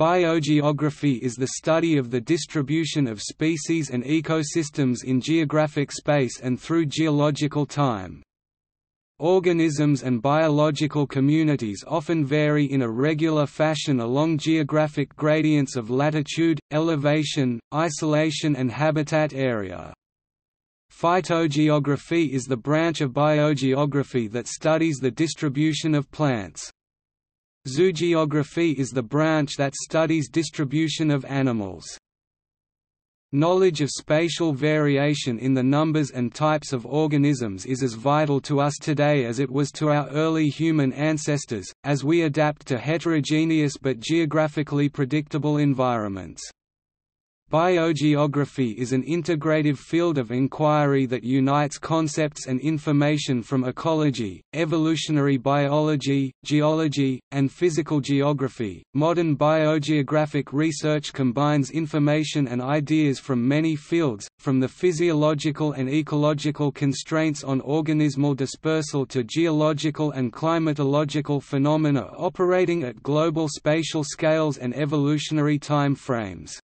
Biogeography is the study of the distribution of species and ecosystems in geographic space and through geological time. Organisms and biological communities often vary in a regular fashion along geographic gradients of latitude, elevation, isolation and habitat area. Phytogeography is the branch of biogeography that studies the distribution of plants. Zoogeography is the branch that studies distribution of animals. Knowledge of spatial variation in the numbers and types of organisms is as vital to us today as it was to our early human ancestors, as we adapt to heterogeneous but geographically predictable environments. Biogeography is an integrative field of inquiry that unites concepts and information from ecology, evolutionary biology, geology, and physical geography. Modern biogeographic research combines information and ideas from many fields, from the physiological and ecological constraints on organismal dispersal to geological and climatological phenomena operating at global spatial scales and evolutionary time frames.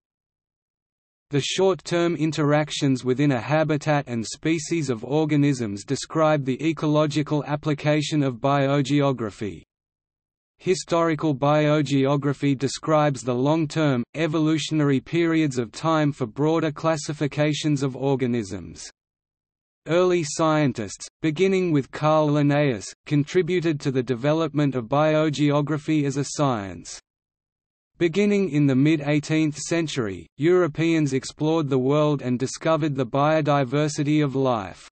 The short-term interactions within a habitat and species of organisms describe the ecological application of biogeography. Historical biogeography describes the long-term, evolutionary periods of time for broader classifications of organisms. Early scientists, beginning with Carl Linnaeus, contributed to the development of biogeography as a science. Beginning in the mid-18th century, Europeans explored the world and discovered the biodiversity of life.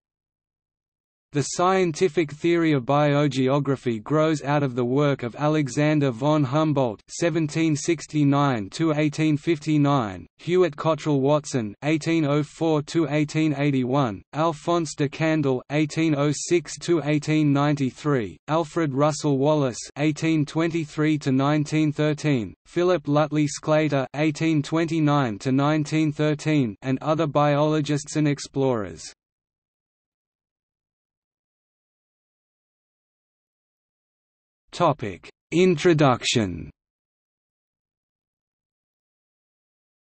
The scientific theory of biogeography grows out of the work of Alexander von Humboldt (1769–1859), Hewett Cotrel Watson (1804–1881), Alphonse de Candolle (1806–1893), Alfred Russel Wallace (1823–1913), Philip Lutley Sclater (1829–1913), and other biologists and explorers. Introduction.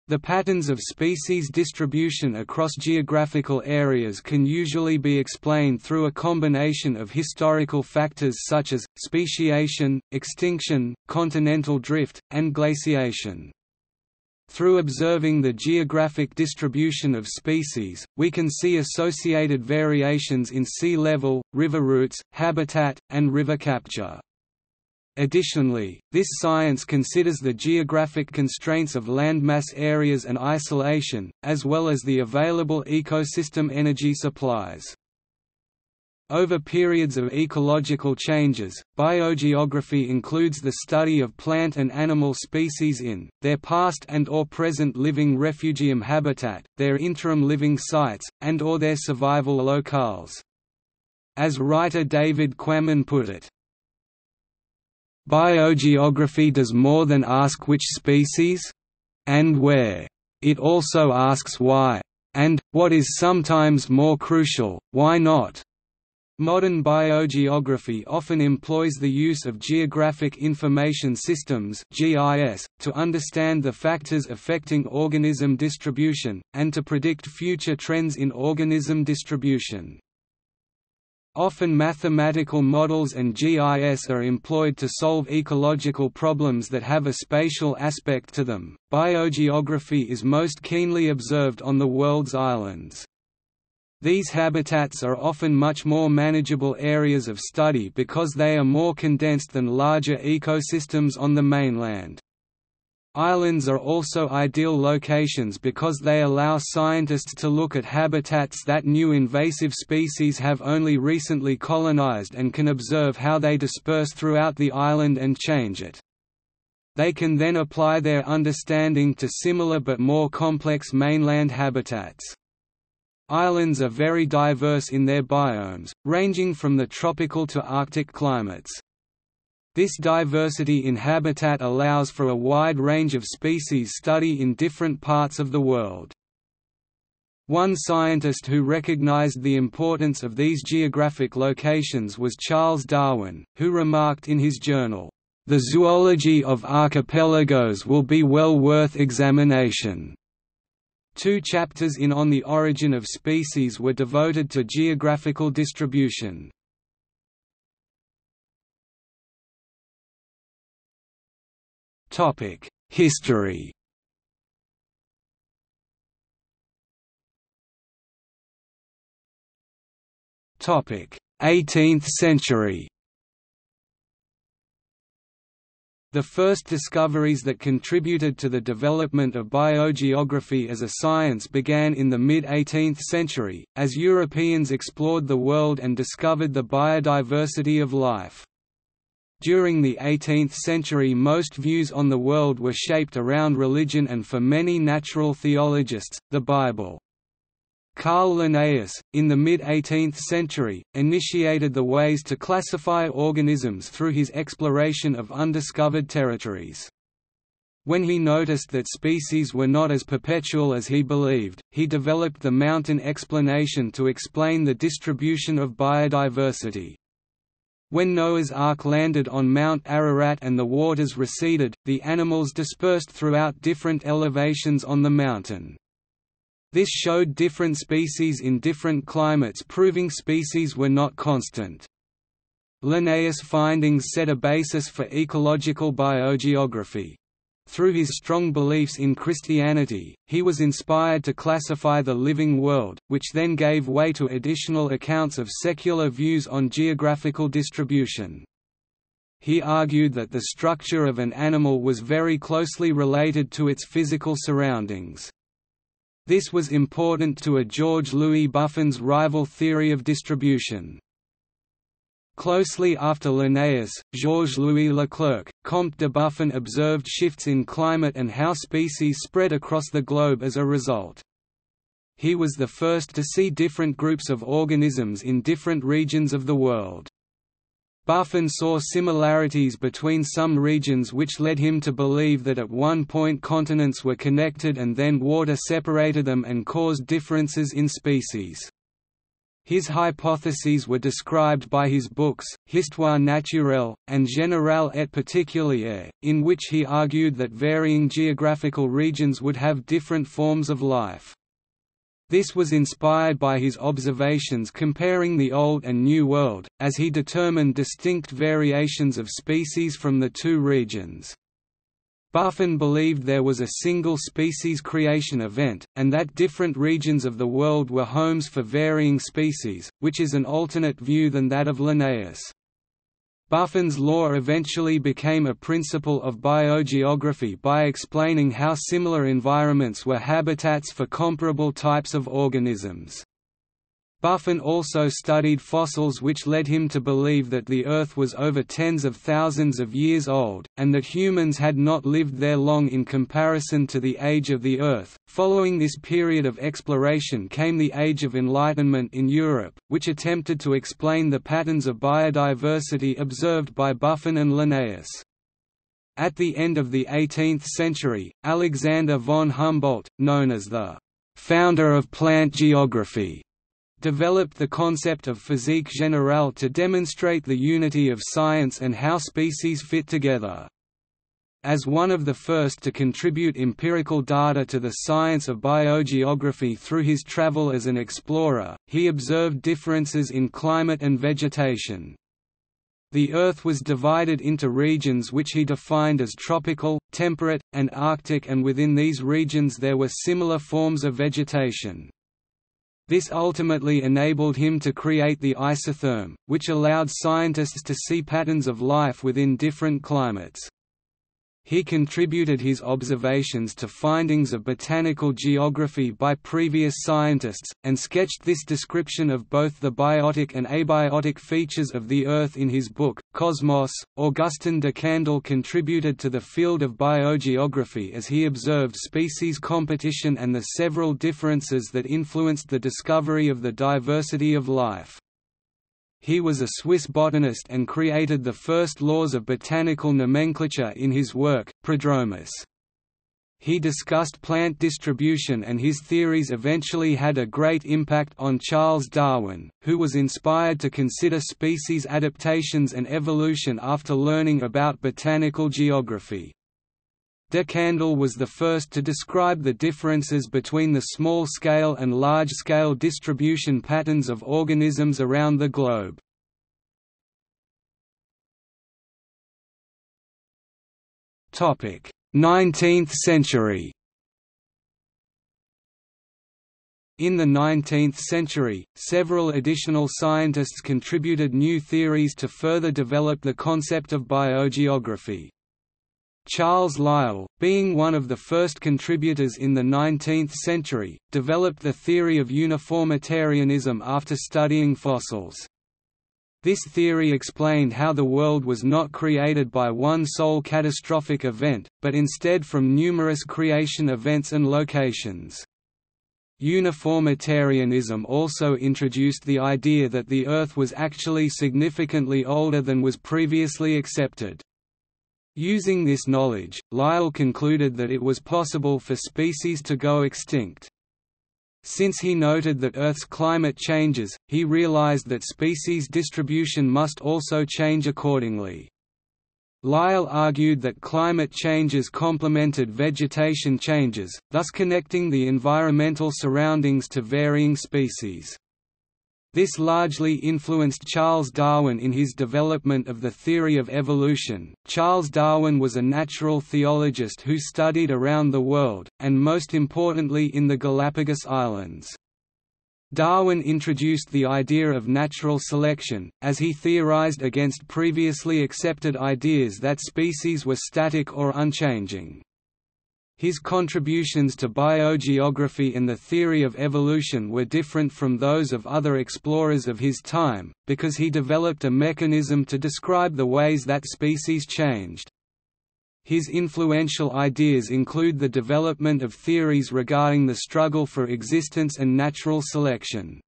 The patterns of species distribution across geographical areas can usually be explained through a combination of historical factors such as, speciation, extinction, continental drift, and glaciation. Through observing the geographic distribution of species, we can see associated variations in sea level, river routes, habitat, and river capture. Additionally, this science considers the geographic constraints of landmass areas and isolation, as well as the available ecosystem energy supplies. Over periods of ecological changes, biogeography includes the study of plant and animal species in their past and/or present living refugium habitat, their interim living sites, and/or their survival locales. As writer David Quammen put it, "Biogeography does more than ask which species? And where. It also asks why. And, what is sometimes more crucial, why not?" Modern biogeography often employs the use of geographic information systems (GIS) to understand the factors affecting organism distribution, and to predict future trends in organism distribution. Often mathematical models and GIS are employed to solve ecological problems that have a spatial aspect to them. Biogeography is most keenly observed on the world's islands. These habitats are often much more manageable areas of study because they are more condensed than larger ecosystems on the mainland. Islands are also ideal locations because they allow scientists to look at habitats that new invasive species have only recently colonized and can observe how they disperse throughout the island and change it. They can then apply their understanding to similar but more complex mainland habitats. Islands are very diverse in their biomes, ranging from the tropical to Arctic climates. This diversity in habitat allows for a wide range of species study in different parts of the world. One scientist who recognized the importance of these geographic locations was Charles Darwin, who remarked in his journal, The zoology of archipelagos will be well worth examination. Two chapters in On the Origin of Species were devoted to geographical distribution. History. Topic: 18th century. The first discoveries that contributed to the development of biogeography as a science began in the mid-18th century, as Europeans explored the world and discovered the biodiversity of life. During the 18th century, most views on the world were shaped around religion and, for many natural theologists, the Bible. Carl Linnaeus, in the mid-18th century, initiated the ways to classify organisms through his exploration of undiscovered territories. When he noticed that species were not as perpetual as he believed, he developed the mountain explanation to explain the distribution of biodiversity. When Noah's Ark landed on Mount Ararat and the waters receded, the animals dispersed throughout different elevations on the mountain. This showed different species in different climates, proving species were not constant. Linnaeus' findings set a basis for ecological biogeography. Through his strong beliefs in Christianity, he was inspired to classify the living world, which then gave way to additional accounts of secular views on geographical distribution. He argued that the structure of an animal was very closely related to its physical surroundings. This was important to a Georges-Louis Buffon's rival theory of distribution. Closely after Linnaeus, Georges-Louis Leclerc, Comte de Buffon observed shifts in climate and how species spread across the globe as a result. He was the first to see different groups of organisms in different regions of the world. Buffon saw similarities between some regions, which led him to believe that at one point continents were connected and then water separated them and caused differences in species. His hypotheses were described by his books, Histoire naturelle, and Générale et particulière, in which he argued that varying geographical regions would have different forms of life. This was inspired by his observations comparing the Old and New World, as he determined distinct variations of species from the two regions. Buffon believed there was a single species creation event, and that different regions of the world were homes for varying species, which is an alternate view than that of Linnaeus. Buffon's law eventually became a principle of biogeography by explaining how similar environments were habitats for comparable types of organisms. Buffon also studied fossils, which led him to believe that the Earth was over tens of thousands of years old, and that humans had not lived there long in comparison to the age of the Earth. Following this period of exploration came the Age of Enlightenment in Europe, which attempted to explain the patterns of biodiversity observed by Buffon and Linnaeus. At the end of the 18th century, Alexander von Humboldt, known as the founder of plant geography, developed the concept of physique générale to demonstrate the unity of science and how species fit together. As one of the first to contribute empirical data to the science of biogeography through his travel as an explorer, he observed differences in climate and vegetation. The Earth was divided into regions which he defined as tropical, temperate, and Arctic, and within these regions there were similar forms of vegetation. This ultimately enabled him to create the isotherm, which allowed scientists to see patterns of life within different climates. He contributed his observations to findings of botanical geography by previous scientists, and sketched this description of both the biotic and abiotic features of the Earth in his book, Cosmos. Augustin de Candolle contributed to the field of biogeography as he observed species competition and the several differences that influenced the discovery of the diversity of life. He was a Swiss botanist and created the first laws of botanical nomenclature in his work, Prodromus. he discussed plant distribution, and his theories eventually had a great impact on Charles Darwin, who was inspired to consider species adaptations and evolution after learning about botanical geography. De Candolle was the first to describe the differences between the small-scale and large-scale distribution patterns of organisms around the globe. Topic: 19th century. In the 19th century, several additional scientists contributed new theories to further develop the concept of biogeography. Charles Lyell, being one of the first contributors in the 19th century, developed the theory of uniformitarianism after studying fossils. This theory explained how the world was not created by one sole catastrophic event, but instead from numerous creation events and locations. Uniformitarianism also introduced the idea that the Earth was actually significantly older than was previously accepted. Using this knowledge, Lyell concluded that it was possible for species to go extinct. Since he noted that Earth's climate changes, he realized that species distribution must also change accordingly. Lyell argued that climate changes complemented vegetation changes, thus connecting the environmental surroundings to varying species. This largely influenced Charles Darwin in his development of the theory of evolution. Charles Darwin was a natural theologist who studied around the world, and most importantly in the Galapagos Islands. Darwin introduced the idea of natural selection, as he theorized against previously accepted ideas that species were static or unchanging. His contributions to biogeography and the theory of evolution were different from those of other explorers of his time, because he developed a mechanism to describe the ways that species changed. His influential ideas include the development of theories regarding the struggle for existence and natural selection.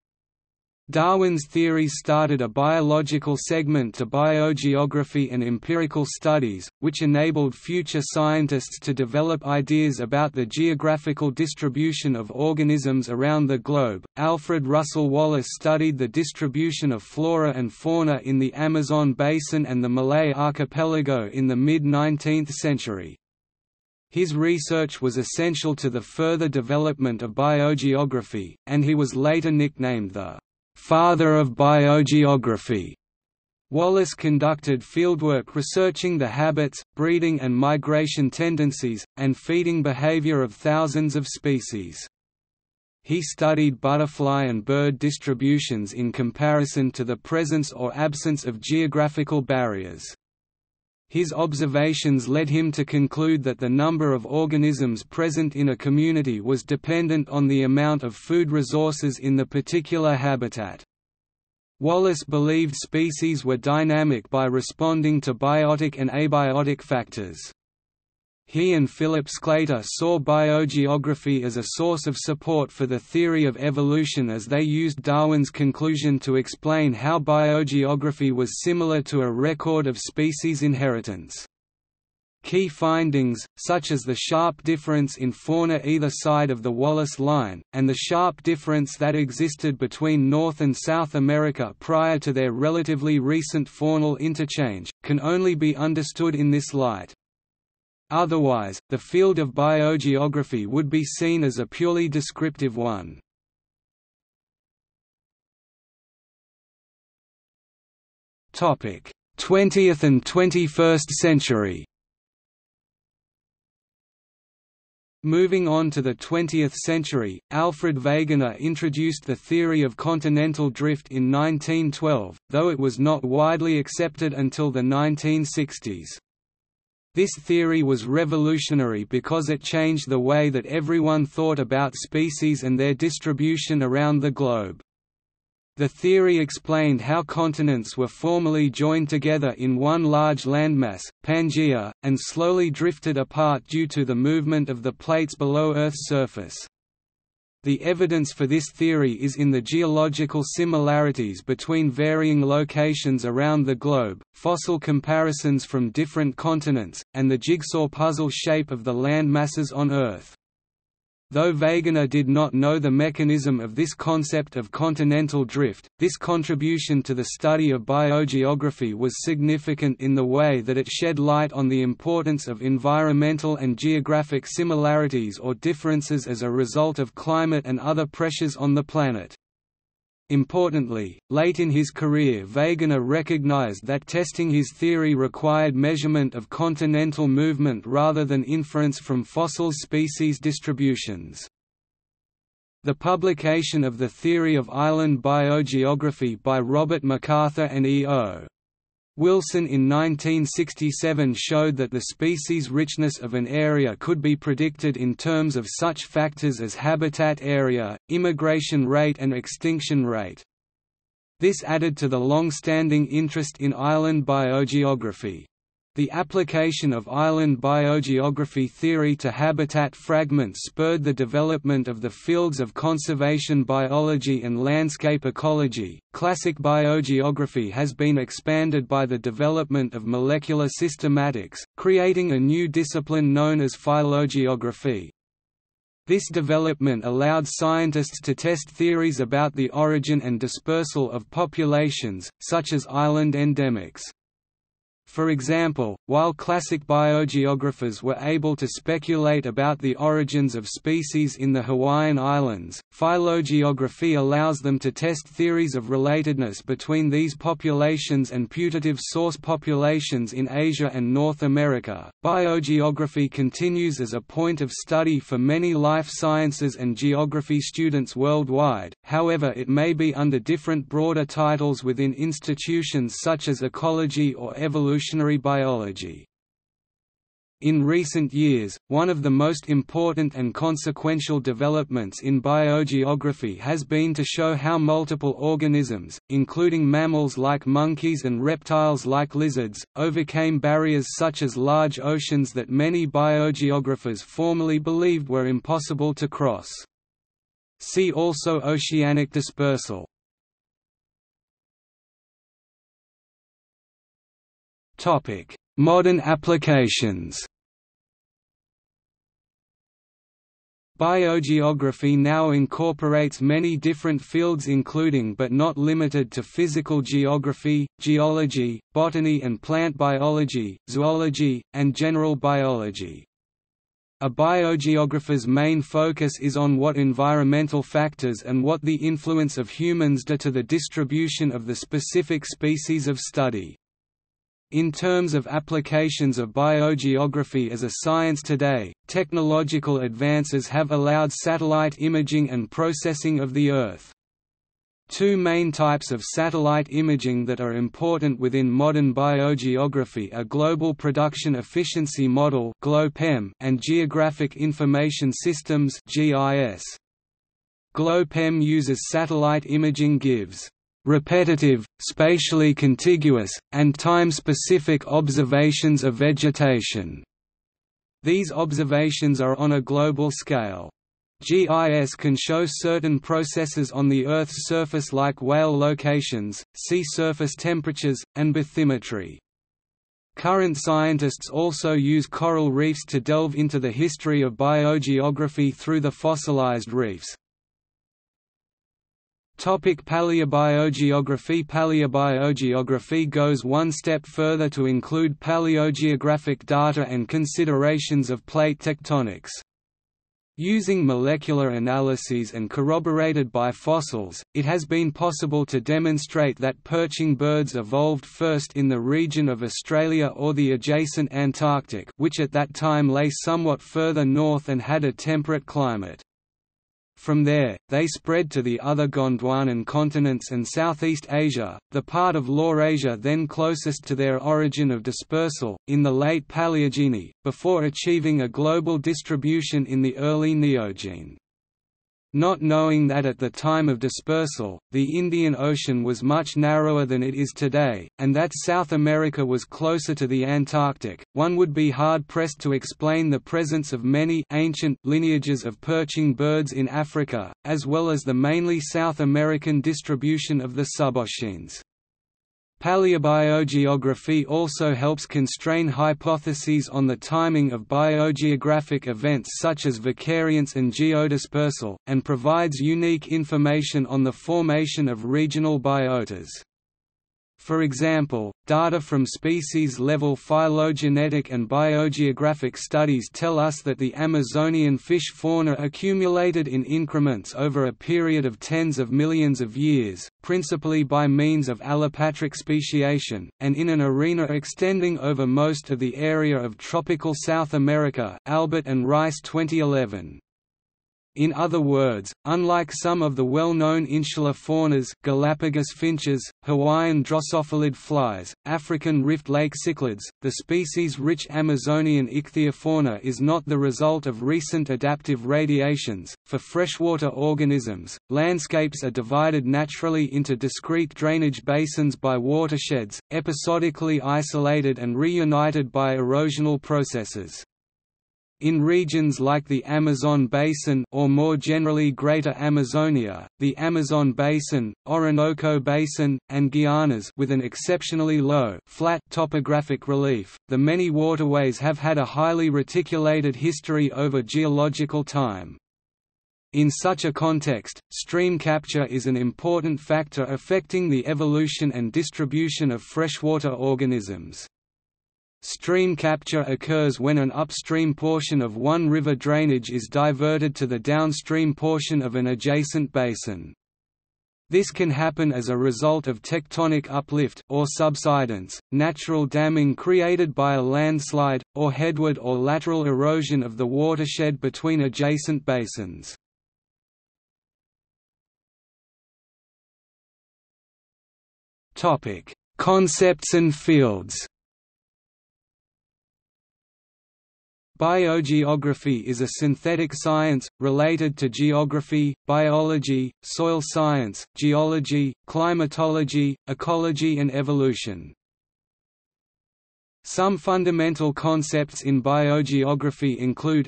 Darwin's theories started a biological segment to biogeography and empirical studies, which enabled future scientists to develop ideas about the geographical distribution of organisms around the globe. Alfred Russel Wallace studied the distribution of flora and fauna in the Amazon basin and the Malay archipelago in the mid-19th century. His research was essential to the further development of biogeography, and he was later nicknamed the Father of Biogeography. Wallace conducted fieldwork researching the habits, breeding and migration tendencies, and feeding behavior of thousands of species. He studied butterfly and bird distributions in comparison to the presence or absence of geographical barriers. His observations led him to conclude that the number of organisms present in a community was dependent on the amount of food resources in the particular habitat. Wallace believed species were dynamic by responding to biotic and abiotic factors. He and Philip Sclater saw biogeography as a source of support for the theory of evolution, as they used Darwin's conclusion to explain how biogeography was similar to a record of species inheritance. Key findings, such as the sharp difference in fauna either side of the Wallace line, and the sharp difference that existed between North and South America prior to their relatively recent faunal interchange, can only be understood in this light. Otherwise, the field of biogeography would be seen as a purely descriptive one. Topic: 20th and 21st century. Moving on to the 20th century, Alfred Wegener introduced the theory of continental drift in 1912, though it was not widely accepted until the 1960s. This theory was revolutionary because it changed the way that everyone thought about species and their distribution around the globe. The theory explained how continents were formerly joined together in one large landmass, Pangaea, and slowly drifted apart due to the movement of the plates below Earth's surface. The evidence for this theory is in the geological similarities between varying locations around the globe, fossil comparisons from different continents, and the jigsaw puzzle shape of the land masses on Earth. Though Wegener did not know the mechanism of this concept of continental drift, this contribution to the study of biogeography was significant in the way that it shed light on the importance of environmental and geographic similarities or differences as a result of climate and other pressures on the planet. Importantly, late in his career Wegener recognized that testing his theory required measurement of continental movement rather than inference from fossil species distributions. The publication of the theory of island biogeography by Robert MacArthur and E. O. Wilson in 1967 showed that the species richness of an area could be predicted in terms of such factors as habitat area, immigration rate and extinction rate. This added to the long-standing interest in island biogeography. The application of island biogeography theory to habitat fragments spurred the development of the fields of conservation biology and landscape ecology. Classic biogeography has been expanded by the development of molecular systematics, creating a new discipline known as phylogeography. This development allowed scientists to test theories about the origin and dispersal of populations, such as island endemics. For example, while classic biogeographers were able to speculate about the origins of species in the Hawaiian Islands, phylogeography allows them to test theories of relatedness between these populations and putative source populations in Asia and North America. Biogeography continues as a point of study for many life sciences and geography students worldwide, however, it may be under different broader titles within institutions such as ecology or evolution. Evolutionary biology. In recent years, one of the most important and consequential developments in biogeography has been to show how multiple organisms, including mammals like monkeys and reptiles like lizards, overcame barriers such as large oceans that many biogeographers formerly believed were impossible to cross. See also oceanic dispersal. Modern applications. Biogeography now incorporates many different fields including but not limited to physical geography, geology, botany and plant biology, zoology, and general biology. A biogeographer's main focus is on what environmental factors and what the influence of humans do to the distribution of the specific species of study. In terms of applications of biogeography as a science today, technological advances have allowed satellite imaging and processing of the Earth. Two main types of satellite imaging that are important within modern biogeography are Global Production Efficiency Model (GLOPEM) and Geographic Information Systems (GIS). GLOPEM uses satellite imaging gives repetitive, spatially contiguous, and time-specific observations of vegetation. These observations are on a global scale. GIS can show certain processes on the Earth's surface like whale locations, sea surface temperatures, and bathymetry. Current scientists also use coral reefs to delve into the history of biogeography through the fossilized reefs. Paleobiogeography. Paleobiogeography goes one step further to include paleogeographic data and considerations of plate tectonics. Using molecular analyses and corroborated by fossils, it has been possible to demonstrate that perching birds evolved first in the region of Australia or the adjacent Antarctic, which at that time lay somewhat further north and had a temperate climate. From there, they spread to the other Gondwanan continents and Southeast Asia, the part of Laurasia then closest to their origin of dispersal, in the late Paleogene, before achieving a global distribution in the early Neogene. not knowing that at the time of dispersal, the Indian Ocean was much narrower than it is today, and that South America was closer to the Antarctic. One would be hard-pressed to explain the presence of many ancient lineages of perching birds in Africa, as well as the mainly South American distribution of the suboceans. Paleobiogeography also helps constrain hypotheses on the timing of biogeographic events such as vicariance and geodispersal, and provides unique information on the formation of regional biotas. For example, data from species-level phylogenetic and biogeographic studies tell us that the Amazonian fish fauna accumulated in increments over a period of tens of millions of years, principally by means of allopatric speciation, and in an arena extending over most of the area of tropical South America. Albert and Rice 2011. In other words, unlike some of the well-known insular faunas, Galapagos finches, Hawaiian drosophilid flies, African rift lake cichlids, the species-rich Amazonian ichthyofauna is not the result of recent adaptive radiations. For freshwater organisms, landscapes are divided naturally into discrete drainage basins by watersheds, episodically isolated and reunited by erosional processes. In regions like the Amazon basin or more generally Greater Amazonia, the Amazon basin, Orinoco basin, and Guianas with an exceptionally low flat topographic relief, the many waterways have had a highly reticulated history over geological time. In such a context, stream capture is an important factor affecting the evolution and distribution of freshwater organisms. Stream capture occurs when an upstream portion of one river drainage is diverted to the downstream portion of an adjacent basin. This can happen as a result of tectonic uplift or subsidence, natural damming created by a landslide, or headward or lateral erosion of the watershed between adjacent basins. Topic: Concepts and fields. Biogeography is a synthetic science, related to geography, biology, soil science, geology, climatology, ecology and evolution. Some fundamental concepts in biogeography include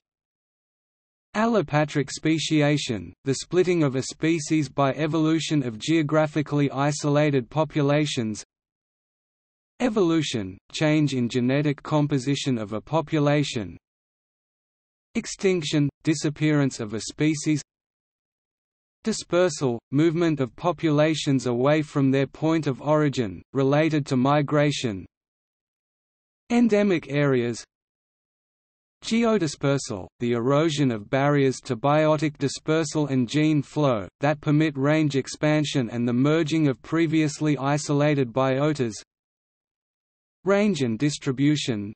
allopatric speciation, the splitting of a species by evolution of geographically isolated populations. Evolution, change in genetic composition of a population. Extinction – disappearance of a species. Dispersal – movement of populations away from their point of origin, related to migration. Endemic areas. Geodispersal – the erosion of barriers to biotic dispersal and gene flow, that permit range expansion and the merging of previously isolated biotas. Range and distribution.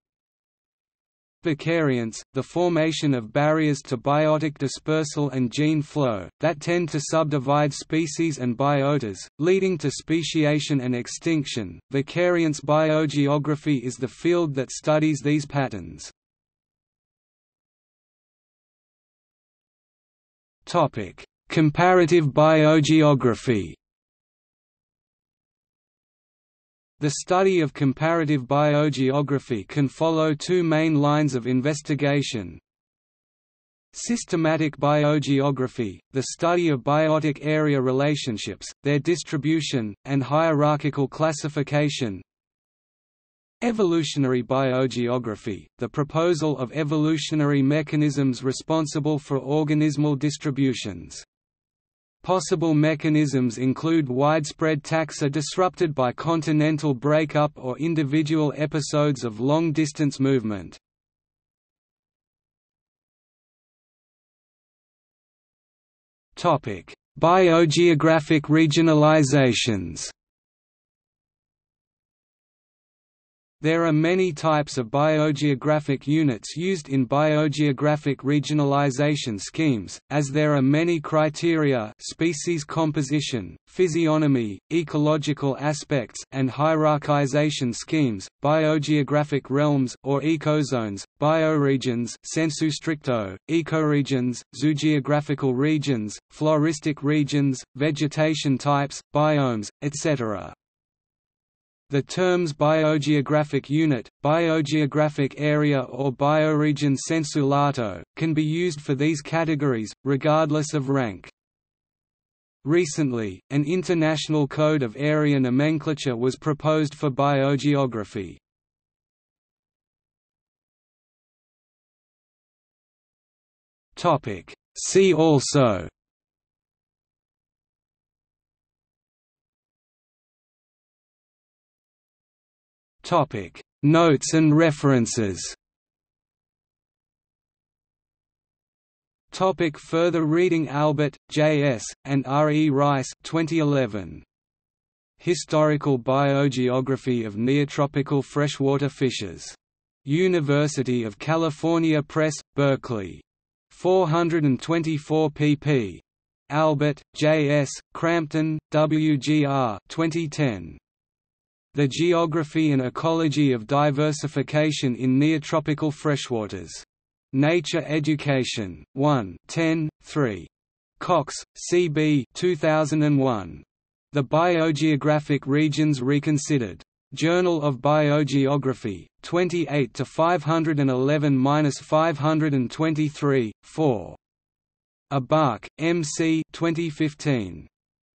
Vicariance, the formation of barriers to biotic dispersal and gene flow, that tend to subdivide species and biotas, leading to speciation and extinction. Vicariance biogeography is the field that studies these patterns. Comparative biogeography. The study of comparative biogeography can follow two main lines of investigation. Systematic biogeography, the study of biotic area relationships, their distribution, and hierarchical classification. Evolutionary biogeography, the proposal of evolutionary mechanisms responsible for organismal distributions. Possible mechanisms include widespread taxa disrupted by continental breakup or individual episodes of long-distance movement. Topic: Biogeographic regionalizations. There are many types of biogeographic units used in biogeographic regionalization schemes, as there are many criteria: species composition, physiognomy, ecological aspects, and hierarchization schemes, biogeographic realms or ecozones, bioregions sensu stricto, ecoregions, zoogeographical regions, floristic regions, vegetation types, biomes, etc. The terms biogeographic unit, biogeographic area or bioregion sensu lato, can be used for these categories, regardless of rank. Recently, an international code of area nomenclature was proposed for biogeography. See also Notes and references. Further reading. Albert, J.S., and R. E. Rice, 2011. Historical Biogeography of Neotropical Freshwater Fishes. University of California Press, Berkeley. 424 pp. Albert, J.S., Crampton, W.G.R. 2010. The Geography and Ecology of Diversification in Neotropical Freshwaters. Nature Education, 1 10, 3. Cox, C. B. 2001. The Biogeographic Regions Reconsidered. Journal of Biogeography, 28–511–523, 4. Abark, M. C. 2015.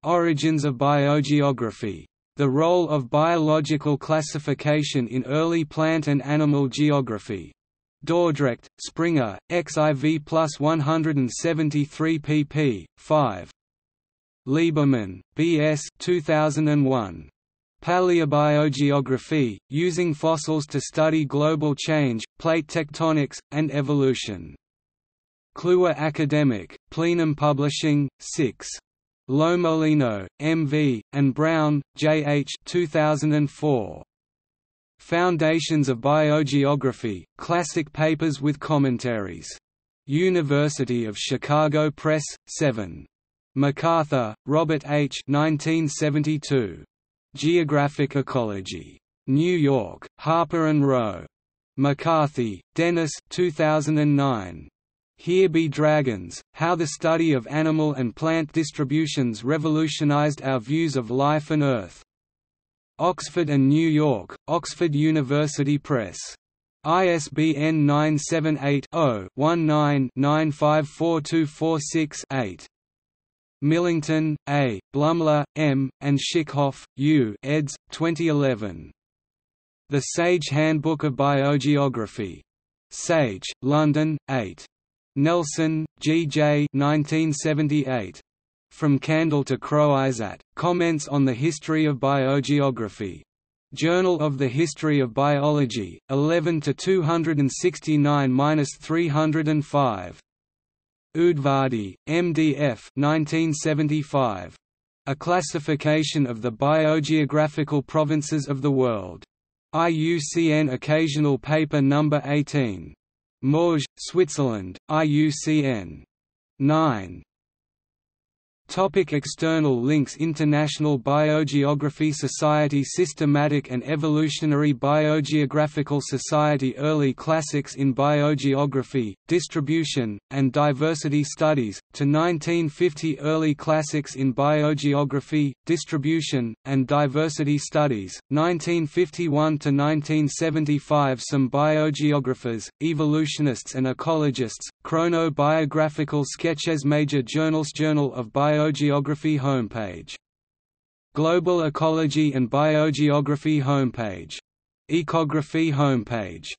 Origins of Biogeography. The Role of Biological Classification in Early Plant and Animal Geography. Dordrecht, Springer, XIV+173 pp. 5. Lieberman, B.S. 2001. Paleobiogeography, Using Fossils to Study Global Change, Plate Tectonics, and Evolution. Kluwer Academic, Plenum Publishing, 6. Lomolino, M.V., and Brown, J.H. 2004. Foundations of Biogeography, Classic Papers with Commentaries. University of Chicago Press, 7. MacArthur, Robert H. 1972. Geographic Ecology. New York, Harper & Row. McCarthy, Dennis 2009. Here Be Dragons, How the Study of Animal and Plant Distributions Revolutionized Our Views of Life and Earth. Oxford and New York, Oxford University Press. ISBN 978-0-19-954246-8. Millington, A., Blumler, M., and Schickhoff, U. eds. 2011. The Sage Handbook of Biogeography. Sage, London, 8. Nelson, G. J. 1978. From Candle to Croizat, Comments on the History of Biogeography. Journal of the History of Biology, 11–269–305. Udvardi, M.D.F. 1975. A Classification of the Biogeographical Provinces of the World. IUCN Occasional Paper No. 18. Morges, Switzerland, IUCN. 9. Topic external links. International Biogeography Society, Systematic and Evolutionary Biogeographical Society, Early Classics in Biogeography, Distribution, and Diversity Studies, to 1950. Early Classics in Biogeography, Distribution, and Diversity Studies, 1951–1975. Some biogeographers, evolutionists and ecologists, chronobiographical sketches. Major journals. Journal of Biogeography homepage. Global Ecology and Biogeography homepage. Ecography homepage.